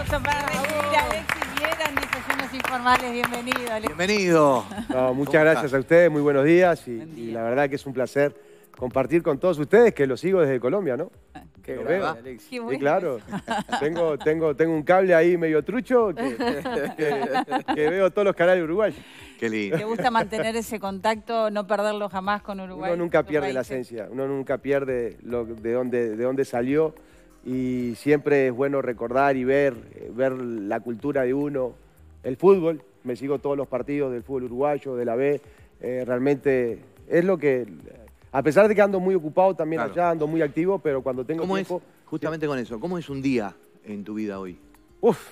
aplauso para recibir a Alexis Viera en Desayunos Informales. Bienvenido, Alexis. Bienvenido. No, muchas gracias a ustedes, muy buenos días. Y la verdad que es un placer compartir con todos ustedes, que los sigo desde Colombia, ¿no? Qué veo, Alexis. Qué bueno. Sí, claro. Tengo un cable ahí medio trucho que veo todos los canales uruguayos. Qué lindo. ¿Te gusta mantener ese contacto, no perderlo jamás con Uruguay? Uno nunca pierde la esencia, uno nunca pierde de dónde salió. Y siempre es bueno recordar y ver la cultura de uno, el fútbol. Me sigo todos los partidos del fútbol uruguayo, de la B. Realmente es lo que... A pesar de que ando muy ocupado también allá, ando muy activo, pero cuando tengo tiempo... Justamente con eso, ¿cómo es un día en tu vida hoy? Uf,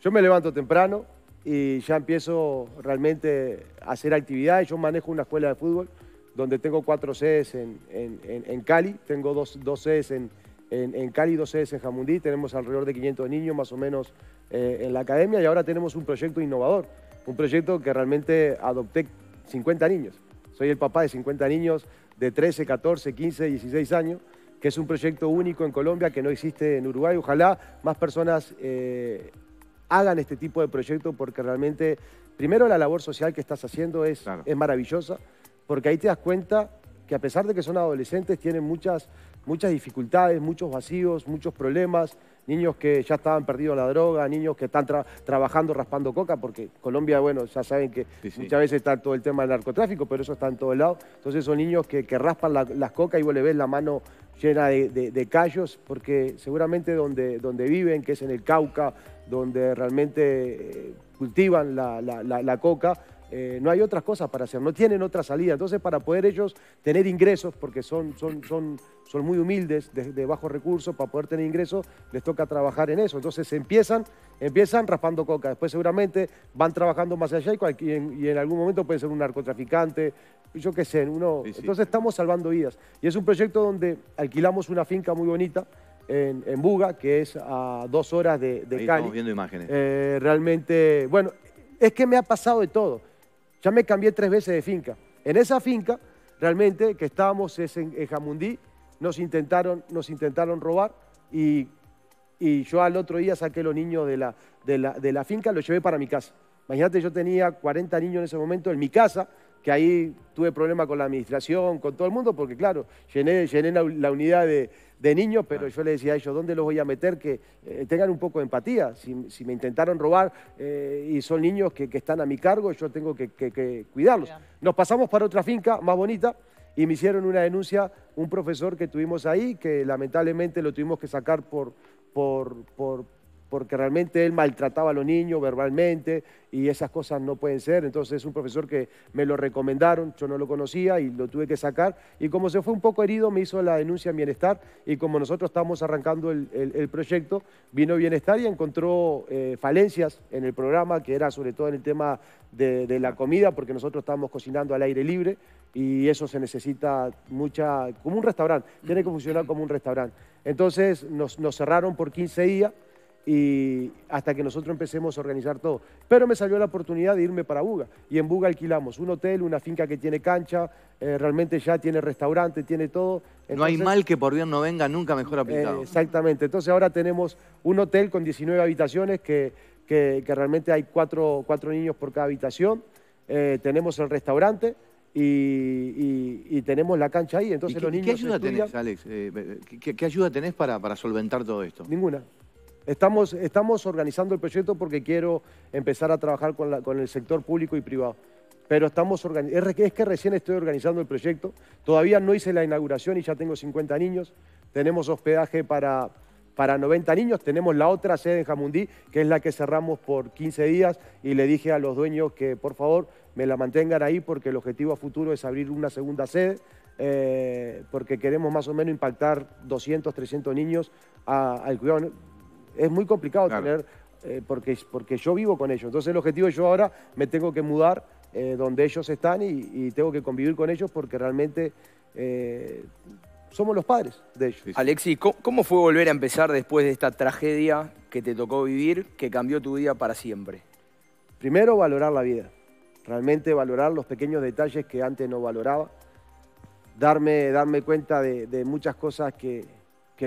yo me levanto temprano y ya empiezo realmente a hacer actividades. Yo manejo una escuela de fútbol donde tengo 4 sedes en Cali, tengo dos sedes en Cali, 2 sedes en Jamundí, tenemos alrededor de 500 niños más o menos en la academia, y ahora tenemos un proyecto innovador, un proyecto que realmente adopté 50 niños. Soy el papá de 50 niños de 13, 14, 15, 16 años, que es un proyecto único en Colombia que no existe en Uruguay. Ojalá más personas hagan este tipo de proyecto, porque realmente, primero, la labor social que estás haciendo es maravillosa, porque ahí te das cuenta que a pesar de que son adolescentes, tienen muchas dificultades, muchos vacíos, muchos problemas, niños que ya estaban perdidos en la droga, niños que están trabajando raspando coca, porque Colombia, bueno, ya saben que muchas veces está todo el tema del narcotráfico, pero eso está en todos lados. Entonces son niños que raspan las cocas y vos le ves la mano llena de callos, porque seguramente donde viven, que es en el Cauca, donde realmente cultivan la coca, no hay otras cosas para hacer, no tienen otra salida. Entonces, para poder ellos tener ingresos, porque son muy humildes, de bajos recursos, para poder tener ingresos les toca trabajar en eso. Entonces empiezan raspando coca, después seguramente van trabajando más allá y en algún momento pueden ser un narcotraficante, yo qué sé, uno... Entonces estamos salvando vidas. Y es un proyecto donde alquilamos una finca muy bonita en Buga, que es a 2 horas de Cali. Estamos viendo imágenes. Realmente, bueno, es que me ha pasado de todo. Ya me cambié 3 veces de finca. En esa finca, realmente, que estábamos en Jamundí, nos intentaron robar y yo al otro día saqué los niños de la finca, los llevé para mi casa. Imagínate, yo tenía 40 niños en ese momento en mi casa, que ahí tuve problemas con la administración, con todo el mundo, porque claro, llené la unidad de niños, pero yo les decía a ellos, ¿dónde los voy a meter? Que tengan un poco de empatía. Si me intentaron robar y son niños que están a mi cargo, yo tengo que cuidarlos. Nos pasamos para otra finca más bonita y me hicieron una denuncia, un profesor que tuvimos ahí, que lamentablemente lo tuvimos que sacar porque realmente él maltrataba a los niños verbalmente y esas cosas no pueden ser. Entonces es un profesor que me lo recomendaron, yo no lo conocía y lo tuve que sacar. Y como se fue un poco herido, me hizo la denuncia en Bienestar, y como nosotros estábamos arrancando el proyecto, vino Bienestar y encontró falencias en el programa, que era sobre todo en el tema de la comida, porque nosotros estábamos cocinando al aire libre y eso se necesita como un restaurante, tiene que funcionar como un restaurante. Entonces nos cerraron por 15 días, y hasta que nosotros empecemos a organizar todo. Pero me salió la oportunidad de irme para Buga, y en Buga alquilamos un hotel, una finca que tiene cancha, realmente ya tiene restaurante, tiene todo. Entonces, no hay mal que por bien no venga, nunca mejor aplicado. Exactamente, entonces ahora tenemos un hotel con 19 habitaciones, que realmente hay 4 niños por cada habitación, tenemos el restaurante, y tenemos la cancha ahí. Entonces, los niños... ¿Qué ayuda tenés, Alex? ¿Qué ayuda tenés para solventar todo esto? Ninguna. Estamos organizando el proyecto porque quiero empezar a trabajar con el sector público y privado. Pero es que recién estoy organizando el proyecto. Todavía no hice la inauguración y ya tengo 50 niños. Tenemos hospedaje para 90 niños. Tenemos la otra sede en Jamundí, que es la que cerramos por 15 días. Y le dije a los dueños que, por favor, me la mantengan ahí, porque el objetivo a futuro es abrir una segunda sede. Porque queremos más o menos impactar 200, 300 niños al cuidado. Es muy complicado tener, porque yo vivo con ellos. Entonces el objetivo, yo ahora me tengo que mudar donde ellos están y tengo que convivir con ellos, porque realmente somos los padres de ellos. Alexis, ¿cómo fue volver a empezar después de esta tragedia que te tocó vivir, que cambió tu vida para siempre? Primero, valorar la vida. Realmente valorar los pequeños detalles que antes no valoraba. Darme cuenta de muchas cosas que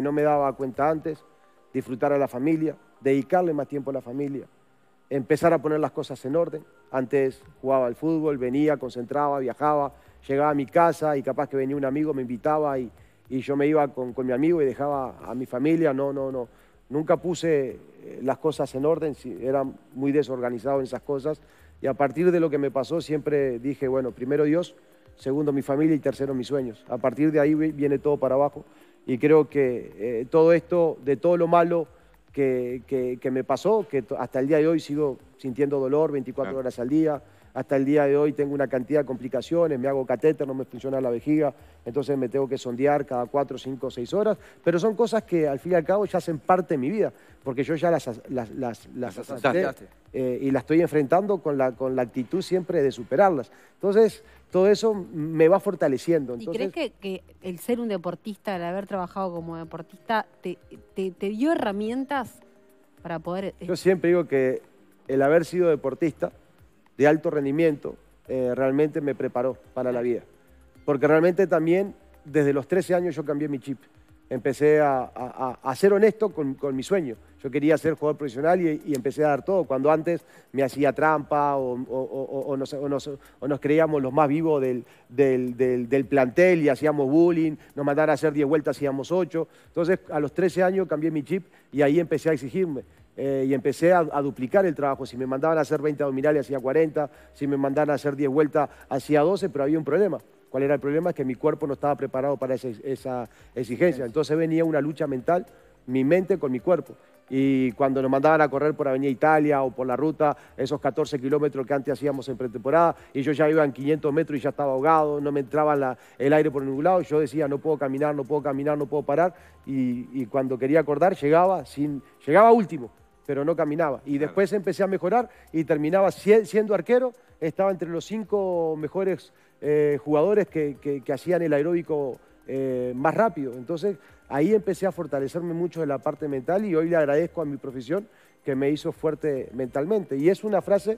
no me daba cuenta antes. Disfrutar a la familia, dedicarle más tiempo a la familia, empezar a poner las cosas en orden. Antes jugaba al fútbol, venía, concentraba, viajaba, llegaba a mi casa y capaz que venía un amigo, me invitaba y yo me iba con mi amigo y dejaba a mi familia. No. Nunca puse las cosas en orden, era muy desorganizado en esas cosas. Y a partir de lo que me pasó siempre dije, bueno, primero Dios, segundo mi familia y tercero mis sueños. A partir de ahí viene todo para abajo. Y creo que todo esto, de todo lo malo que me pasó, que hasta el día de hoy sigo sintiendo dolor 24 horas al día, hasta el día de hoy tengo una cantidad de complicaciones, me hago catéter, no me funciona la vejiga, entonces me tengo que sondear cada 4, 5, 6 horas, pero son cosas que al fin y al cabo ya hacen parte de mi vida, porque yo ya las acepté, y las estoy enfrentando con la actitud siempre de superarlas. Entonces, todo eso me va fortaleciendo. Entonces, ¿y crees que el ser un deportista, el haber trabajado como deportista, te dio herramientas para poder...? Yo siempre digo que el haber sido deportista de alto rendimiento, realmente me preparó para la vida. Porque realmente también, desde los 13 años yo cambié mi chip. Empecé a ser honesto con mi sueño. Yo quería ser jugador profesional y empecé a dar todo. Cuando antes me hacía trampa o nos creíamos los más vivos del plantel y hacíamos bullying, nos mandaban a hacer 10 vueltas, hacíamos 8. Entonces, a los 13 años cambié mi chip y ahí empecé a exigirme. Y empecé a duplicar el trabajo. Si me mandaban a hacer 20 abdominales, hacía 40. Si me mandaban a hacer 10 vueltas, hacía 12. Pero había un problema. ¿Cuál era el problema? Es que mi cuerpo no estaba preparado para esa exigencia. Entonces venía una lucha mental, mi mente con mi cuerpo. Y cuando nos mandaban a correr por Avenida Italia o por la ruta, esos 14 kilómetros que antes hacíamos en pretemporada, y yo ya iba en 500 metros y ya estaba ahogado, no me entraba el aire por ningún lado, yo decía, no puedo caminar, no puedo caminar, no puedo parar. Y cuando quería acordar, llegaba último, pero no caminaba. Y después empecé a mejorar y terminaba siendo arquero, estaba entre los 5 mejores jugadores que hacían el aeróbico más rápido. Entonces, ahí empecé a fortalecerme mucho de la parte mental y hoy le agradezco a mi profesión que me hizo fuerte mentalmente. Y es una frase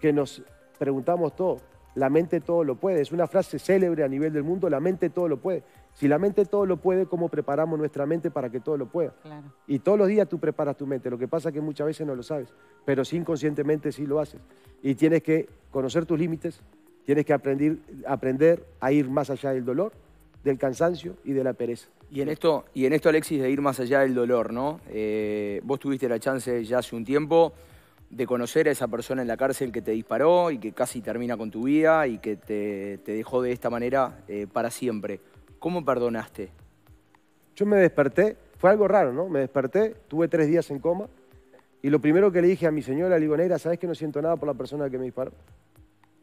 que nos preguntamos todos, la mente todo lo puede. Es una frase célebre a nivel del mundo, la mente todo lo puede. Si la mente todo lo puede, ¿cómo preparamos nuestra mente para que todo lo pueda? Claro. Y todos los días tú preparas tu mente. Lo que pasa es que muchas veces no lo sabes, pero sí inconscientemente sí lo haces. Y tienes que conocer tus límites, tienes que aprender a ir más allá del dolor, del cansancio y de la pereza. Y en esto, Alexis, de ir más allá del dolor, ¿no? Vos tuviste la chance ya hace un tiempo de conocer a esa persona en la cárcel que te disparó y que casi termina con tu vida y que te dejó de esta manera para siempre. ¿Cómo perdonaste? Yo me desperté, fue algo raro, ¿no? Me desperté, tuve 3 días en coma y lo primero que le dije a mi señora Ligonera, ¿sabes que no siento nada por la persona que me disparó?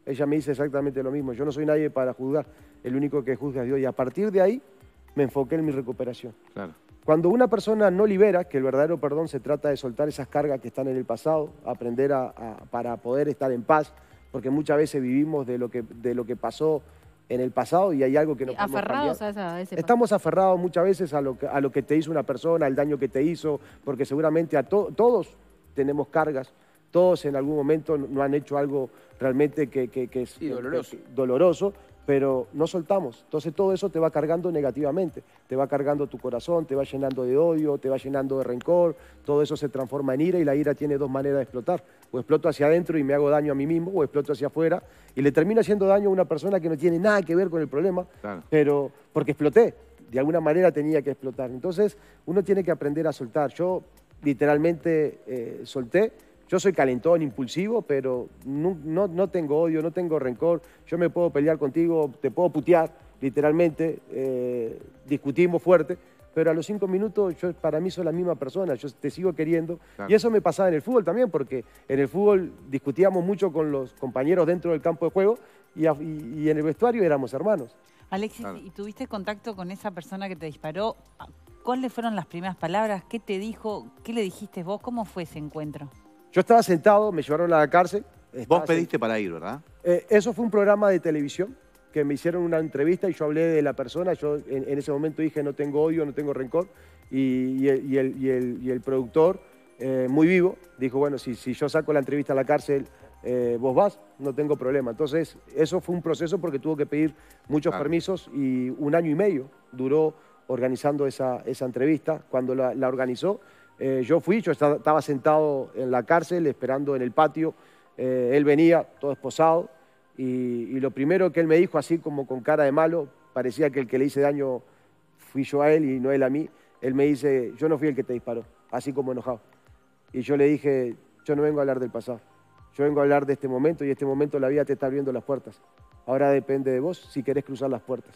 Ella me dice exactamente lo mismo, yo no soy nadie para juzgar, el único que juzga es Dios. Y a partir de ahí me enfoqué en mi recuperación. Claro. Cuando una persona no libera, que el verdadero perdón se trata de soltar esas cargas que están en el pasado, aprender para poder estar en paz, porque muchas veces vivimos de lo que pasó en el pasado y hay algo que no podemos aferrados cambiar. Estamos aferrados muchas veces a lo que te hizo una persona, al daño que te hizo, porque seguramente todos tenemos cargas, todos en algún momento no han hecho algo realmente que es doloroso, pero no soltamos. Entonces todo eso te va cargando negativamente, te va cargando tu corazón, te va llenando de odio, te va llenando de rencor, todo eso se transforma en ira y la ira tiene dos maneras de explotar. O exploto hacia adentro y me hago daño a mí mismo, o exploto hacia afuera y le termino haciendo daño a una persona que no tiene nada que ver con el problema, claro, pero porque exploté, de alguna manera tenía que explotar. Entonces uno tiene que aprender a soltar. Yo literalmente solté. Yo soy calentón, impulsivo, pero no tengo odio, no tengo rencor. Yo me puedo pelear contigo, te puedo putear, literalmente. Discutimos fuerte, pero a los 5 minutos para mí soy la misma persona, yo te sigo queriendo. Claro. Y eso me pasaba en el fútbol también, porque en el fútbol discutíamos mucho con los compañeros dentro del campo de juego y en el vestuario éramos hermanos. Alexis, claro. ¿Y tuviste contacto con esa persona que te disparó? ¿Cuáles fueron las primeras palabras? ¿Qué te dijo? ¿Qué le dijiste vos? ¿Cómo fue ese encuentro? Yo estaba sentado, me llevaron a la cárcel. Vos pediste sentado para ir, ¿verdad? Eso fue un programa de televisión que me hicieron una entrevista y yo hablé de la persona. Yo en ese momento dije, no tengo odio, no tengo rencor. Y el productor, muy vivo, dijo, bueno, si yo saco la entrevista a la cárcel, vos vas, no tengo problema. Entonces, eso fue un proceso porque tuvo que pedir muchos permisos y un año y medio duró organizando esa entrevista. Cuando la organizó, Yo estaba sentado en la cárcel esperando en el patio, él venía todo esposado y lo primero que él me dijo, así como con cara de malo, parecía que el que le hice daño fui yo a él y no él a mí, él me dice, yo no fui el que te disparó, así como enojado. Y yo le dije, yo no vengo a hablar del pasado, yo vengo a hablar de este momento y este momento la vida te está abriendo las puertas. Ahora depende de vos si querés cruzar las puertas.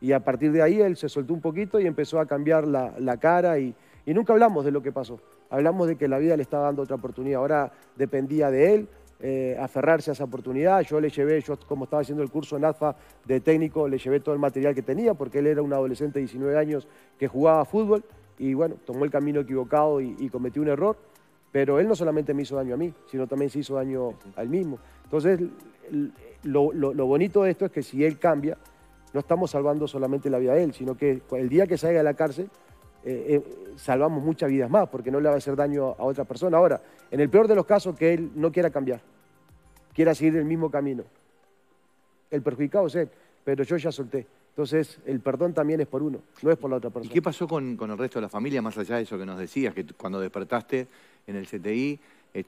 Y a partir de ahí él se soltó un poquito y empezó a cambiar la cara y nunca hablamos de lo que pasó. Hablamos de que la vida le estaba dando otra oportunidad. Ahora dependía de él aferrarse a esa oportunidad. Yo le llevé, como estaba haciendo el curso en AFA de técnico, le llevé todo el material que tenía porque él era un adolescente de 19 años que jugaba fútbol y bueno, tomó el camino equivocado y cometió un error. Pero él no solamente me hizo daño a mí, sino también se hizo daño al mismo. Entonces, lo bonito de esto es que si él cambia, no estamos salvando solamente la vida de él, sino que el día que salga de la cárcel salvamos muchas vidas más, porque no le va a hacer daño a otra persona. Ahora, en el peor de los casos, que él no quiera cambiar, quiera seguir el mismo camino. El perjudicado es él, pero yo ya solté. Entonces, el perdón también es por uno, no es por la otra persona. ¿Y qué pasó con el resto de la familia, más allá de eso que nos decías, que cuando despertaste en el CTI,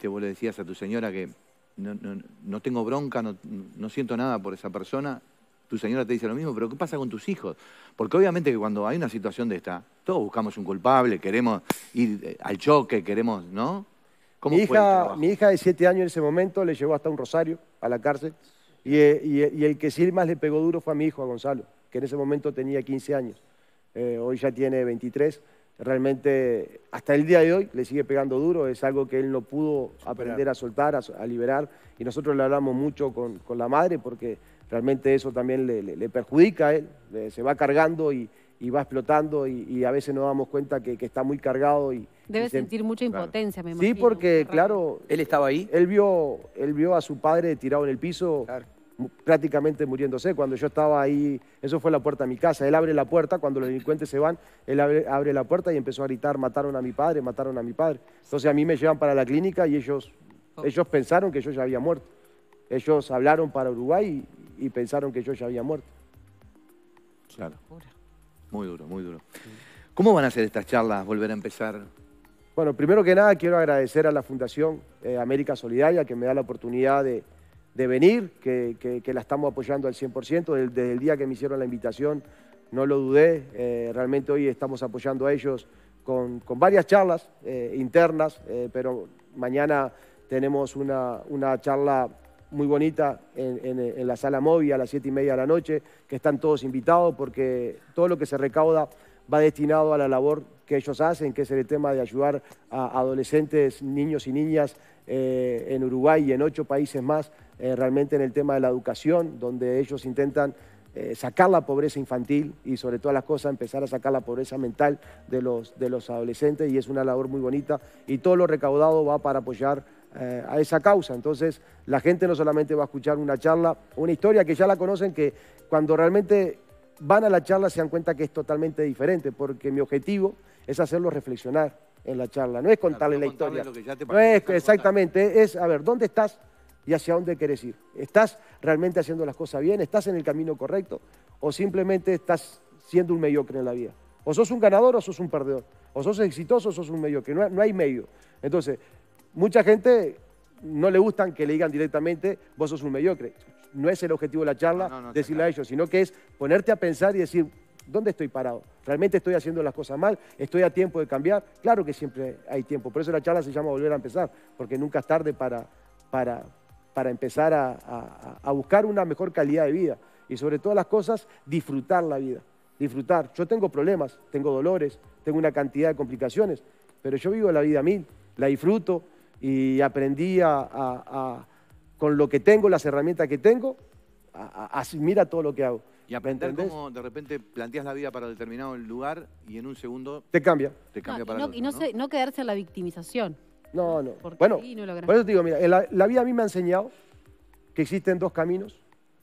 vos le decías a tu señora que no tengo bronca, no siento nada por esa persona? Tu señora te dice lo mismo, pero ¿qué pasa con tus hijos? Porque obviamente que cuando hay una situación de esta, todos buscamos un culpable, queremos ir al choque, queremos, ¿no? ¿Cómo fue el trabajo? Mi hija de 7 años en ese momento le llevó hasta un rosario a la cárcel y el que sí más le pegó duro fue a mi hijo, a Gonzalo, que en ese momento tenía 15 años. Hoy ya tiene 23. Realmente, hasta el día de hoy, le sigue pegando duro. Es algo que él no pudo aprender a soltar, a liberar. Y nosotros le hablamos mucho con la madre porque realmente eso también le perjudica a él. Se va cargando y va explotando y a veces nos damos cuenta que está muy cargado. Debe sentir mucha impotencia, me imagino. Sí, porque, claro, ¿él estaba ahí? Él vio a su padre tirado en el piso, prácticamente muriéndose. Cuando yo estaba ahí, eso fue la puerta de mi casa. Él abre la puerta, cuando los delincuentes se van, él abre la puerta y empezó a gritar, mataron a mi padre, mataron a mi padre. Entonces a mí me llevan para la clínica y ellos pensaron que yo ya había muerto. Ellos hablaron para Uruguay y pensaron que yo ya había muerto. Claro. Muy duro, muy duro. ¿Cómo van a ser estas charlas, volver a empezar? Bueno, primero que nada quiero agradecer a la Fundación América Solidaria que me da la oportunidad de venir, que la estamos apoyando al 100%. Desde el día que me hicieron la invitación no lo dudé. Realmente hoy estamos apoyando a ellos con varias charlas internas, pero mañana tenemos una charla muy bonita en la sala móvil a las 7:30 de la noche, que están todos invitados porque todo lo que se recauda va destinado a la labor que ellos hacen, que es el tema de ayudar a adolescentes, niños y niñas en Uruguay y en 8 países más, realmente en el tema de la educación, donde ellos intentan sacar la pobreza infantil y sobre todas las cosas empezar a sacar la pobreza mental de los adolescentes, y es una labor muy bonita y todo lo recaudado va para apoyar a esa causa. Entonces la gente no solamente va a escuchar una charla, una historia que ya la conocen, que cuando realmente van a la charla se dan cuenta que es totalmente diferente, porque mi objetivo es hacerlos reflexionar en la charla, no es contarle la historia. No es, exactamente, es a ver, ¿dónde estás y hacia dónde querés ir? ¿Estás realmente haciendo las cosas bien? ¿Estás en el camino correcto? ¿O simplemente estás siendo un mediocre en la vida? ¿O sos un ganador o sos un perdedor? ¿O sos exitoso o sos un mediocre? No hay medio. Entonces, mucha gente no le gustan que le digan directamente, vos sos un mediocre. No es el objetivo de la charla decirle a ellos, sino que es ponerte a pensar y decir, ¿dónde estoy parado? ¿Realmente estoy haciendo las cosas mal? ¿Estoy a tiempo de cambiar? Claro que siempre hay tiempo. Por eso la charla se llama Volver a Empezar, porque nunca es tarde para empezar a buscar una mejor calidad de vida. Y sobre todas las cosas, disfrutar la vida. Disfrutar. Yo tengo problemas, tengo dolores, tengo una cantidad de complicaciones, pero yo vivo la vida a mil, la disfruto y aprendí con lo que tengo, las herramientas que tengo, mira todo lo que hago. Y aprender cómo de repente planteas la vida para determinado lugar y en un segundo te cambia. Te cambia para otro, no quedarse en la victimización. No, no. Bueno, por eso te digo, mira, la vida a mí me ha enseñado que existen 2 caminos.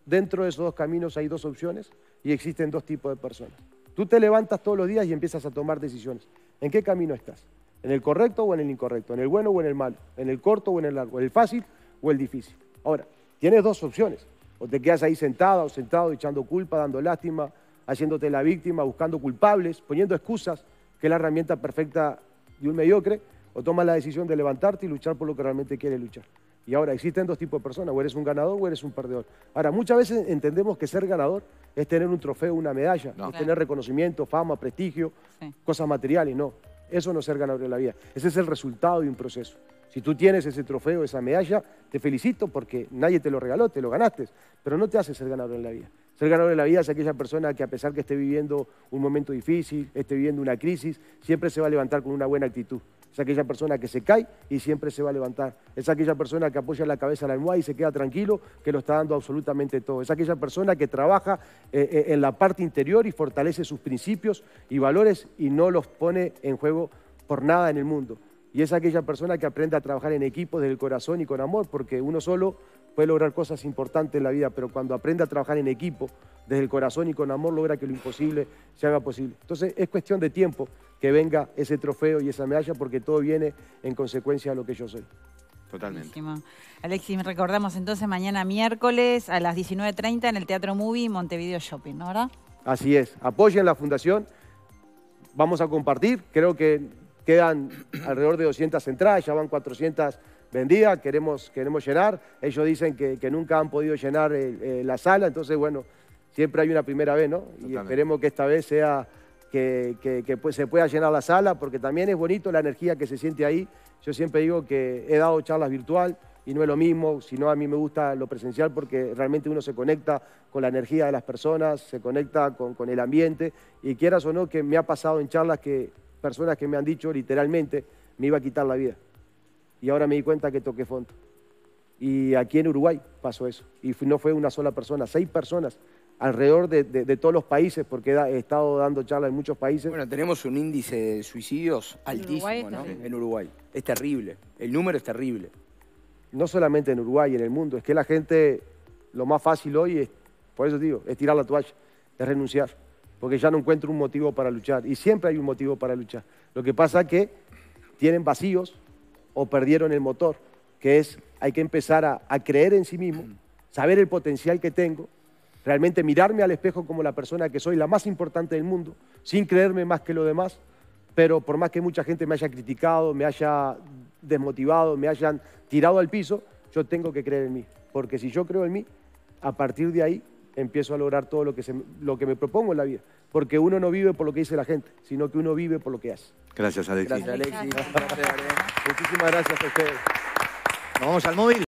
Dentro de esos 2 caminos hay 2 opciones y existen 2 tipos de personas. Tú te levantas todos los días y empiezas a tomar decisiones. ¿En qué camino estás? ¿En el correcto o en el incorrecto? ¿En el bueno o en el malo? ¿En el corto o en el largo? ¿En el fácil o el difícil? Ahora, tienes 2 opciones. O te quedas ahí sentada o sentado echando culpa, dando lástima, haciéndote la víctima, buscando culpables, poniendo excusas, que es la herramienta perfecta y un mediocre, o tomas la decisión de levantarte y luchar por lo que realmente quieres luchar. Y ahora existen dos tipos de personas, o eres un ganador o eres un perdedor. Ahora, muchas veces entendemos que ser ganador es tener un trofeo, una medalla, no. Es tener reconocimiento, fama, prestigio, sí, cosas materiales, no. Eso no es ser ganador en la vida, ese es el resultado de un proceso. Si tú tienes ese trofeo, esa medalla, te felicito porque nadie te lo regaló, te lo ganaste, pero no te hace ser ganador en la vida. Ser ganador en la vida es aquella persona que a pesar que esté viviendo un momento difícil, esté viviendo una crisis, siempre se va a levantar con una buena actitud. Es aquella persona que se cae y siempre se va a levantar. Es aquella persona que apoya la cabeza en la almohada y se queda tranquilo, que lo está dando absolutamente todo. Es aquella persona que trabaja en la parte interior y fortalece sus principios y valores y no los pone en juego por nada en el mundo. Y es aquella persona que aprende a trabajar en equipo desde el corazón y con amor, porque uno solo puede lograr cosas importantes en la vida, pero cuando aprende a trabajar en equipo desde el corazón y con amor, logra que lo imposible se haga posible. Entonces, es cuestión de tiempo que venga ese trofeo y esa medalla, porque todo viene en consecuencia de lo que yo soy. Totalmente. Alexis, recordamos entonces mañana miércoles a las 19:30 en el Teatro Movie Montevideo Shopping, ¿no, verdad? Así es. Apoyen la fundación. Vamos a compartir. Creo que quedan alrededor de 200 entradas, ya van 400 vendidas, queremos llenar. Ellos dicen que nunca han podido llenar la sala, entonces, bueno, siempre hay una primera vez, ¿no? Totalmente. Y esperemos que esta vez sea que se pueda llenar la sala, porque también es bonito la energía que se siente ahí. Yo siempre digo que he dado charlas virtual y no es lo mismo, sino a mí me gusta lo presencial porque realmente uno se conecta con la energía de las personas, se conecta con el ambiente, y quieras o no, que me ha pasado en charlas que personas que me han dicho literalmente, me iba a quitar la vida. Y ahora me di cuenta que toqué fondo. Y aquí en Uruguay pasó eso. Y no fue una sola persona, 6 personas. Alrededor de todos los países, porque he estado dando charlas en muchos países. Bueno, tenemos un índice de suicidios altísimo, Uruguay, ¿no? En Uruguay. Es terrible, el número es terrible. No solamente en Uruguay, en el mundo. Es que la gente, lo más fácil hoy, es, por eso digo, es tirar la toalla, es renunciar. Porque ya no encuentro un motivo para luchar. Y siempre hay un motivo para luchar. Lo que pasa es que tienen vacíos o perdieron el motor, que es, hay que empezar a creer en sí mismo, saber el potencial que tengo, realmente mirarme al espejo como la persona que soy, la más importante del mundo, sin creerme más que lo demás, pero por más que mucha gente me haya criticado, me haya desmotivado, me hayan tirado al piso, yo tengo que creer en mí, porque si yo creo en mí, a partir de ahí empiezo a lograr todo lo que me propongo en la vida, porque uno no vive por lo que dice la gente, sino que uno vive por lo que hace. Gracias, Alexis. Gracias, Alexis. Muchísimas gracias a ustedes. Nos vamos al móvil.